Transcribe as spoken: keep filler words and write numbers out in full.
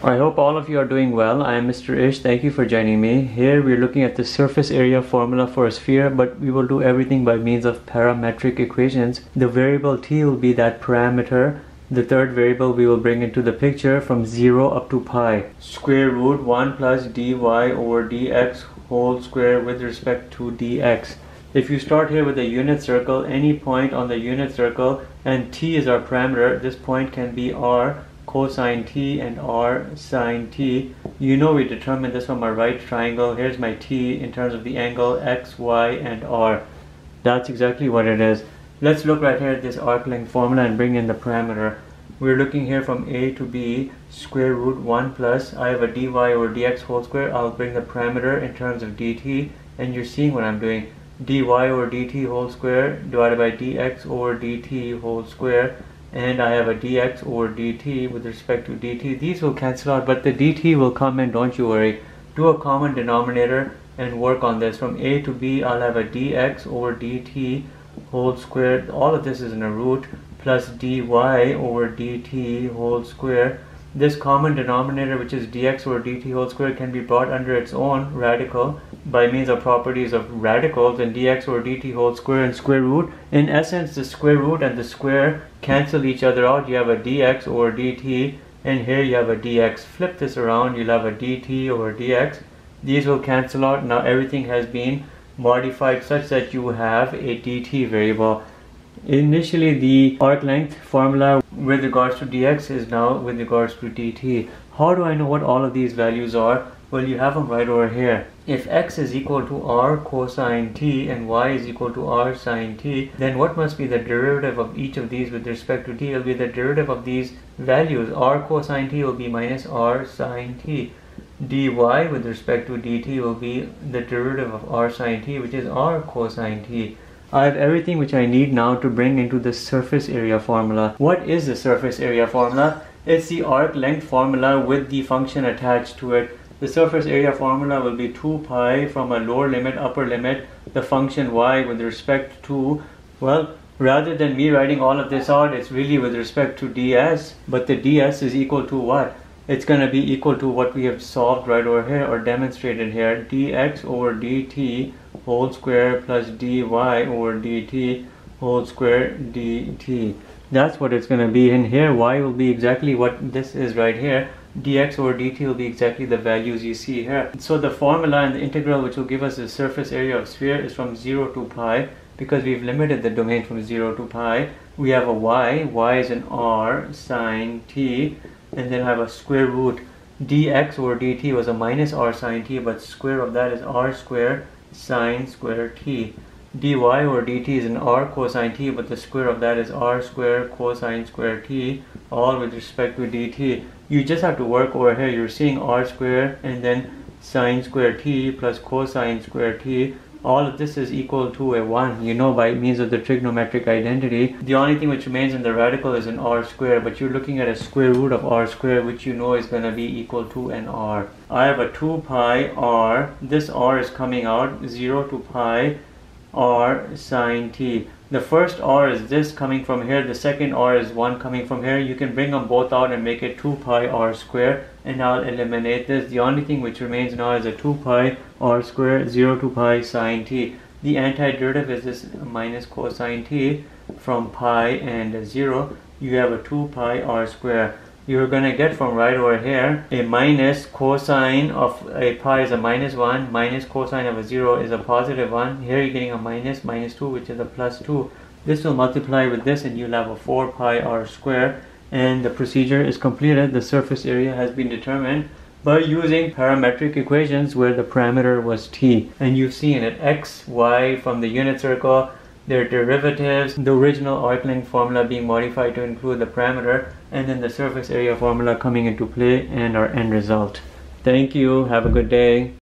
I hope all of you are doing well. I am Mister Ish. Thank you for joining me. Here we are looking at the surface area formula for a sphere, but we will do everything by means of parametric equations. The variable t will be that parameter. The third variable we will bring into the picture from zero up to pi. Square root one plus dy over dx whole square with respect to dx. If you start here with a unit circle, any point on the unit circle, and t is our parameter, this point can be r cosine t and r sine t. You know we determined this from a right triangle. Here's my t in terms of the angle x, y, and r. That's exactly what it is. Let's look right here at this arc length formula and bring in the parameter. We're looking here from a to b, square root one plus, I have a dy over dx whole square, I'll bring the parameter in terms of dt, and you're seeing what I'm doing. Dy over dt whole square divided by dx over dt whole square, and I have a dx over dt with respect to dt. These will cancel out, but the dt will come in, don't you worry. Do a common denominator and work on this. From a to b, I'll have a dx over dt whole square, all of this is in a root, plus dy over dt whole square. This common denominator, which is dx over dt whole square, can be brought under its own radical by means of properties of radicals, and dx over dt whole square and square root. In essence, the square root and the square cancel each other out. You have a dx over dt, and here you have a dx. Flip this around, you'll have a dt over dx. These will cancel out. Now everything has been modified such that you have a dt variable. Initially, the arc length formula with regards to dx is now with regards to dt. How do I know what all of these values are? Well, you have them right over here. If x is equal to r cosine t and y is equal to r sine t, then what must be the derivative of each of these with respect to t? It will be the derivative of these values. R cosine t will be minus r sine t. Dy with respect to dt will be the derivative of r sine t, which is r cosine t. I have everything which I need now to bring into the surface area formula. What is the surface area formula? It's the arc length formula with the function attached to it. The surface area formula will be two pi from a lower limit, upper limit, the function y with respect to, well, rather than me writing all of this out, it's really with respect to ds, but the ds is equal to what? It's going to be equal to what we have solved right over here or demonstrated here, dx over dt whole square plus dy over dt whole square dt. That's what it's going to be in here. Y will be exactly what this is right here. Dx over dt will be exactly the values you see here. So the formula and the integral which will give us the surface area of sphere is from zero to pi, because we've limited the domain from zero to pi. We have a y, y is an r sine t, and then I have a square root. Dx over dt was a minus r sine t, but square of that is r square sine square t. Dy over dt is an r cosine t, but the square of that is r square cosine square t, all with respect to dt. You just have to work over here. You're seeing r square and then sine square t plus cosine square t. All of this is equal to a one, you know, by means of the trigonometric identity. The only thing which remains in the radical is an r square, but you're looking at a square root of r square, which you know is going to be equal to an r. I have a two pi r. This r is coming out, zero to pi r sine t. The first r is this coming from here, the second r is one coming from here. You can bring them both out and make it two pi r square, and I'll eliminate this. The only thing which remains now is a two pi r square, zero to pi sine t. The antiderivative is this minus cosine t from pi and zero. You have a two pi r square. You're going to get from right over here a minus cosine of a pi is a minus one, minus cosine of a zero is a positive one. Here you're getting a minus, minus two, which is a plus two. This will multiply with this and you'll have a four pi r square, and the procedure is completed. The surface area has been determined by using parametric equations where the parameter was t. And you've seen it, x, y from the unit circle, their derivatives, the original arc length formula being modified to include the parameter, and then the surface area formula coming into play and our end result. Thank you. Have a good day.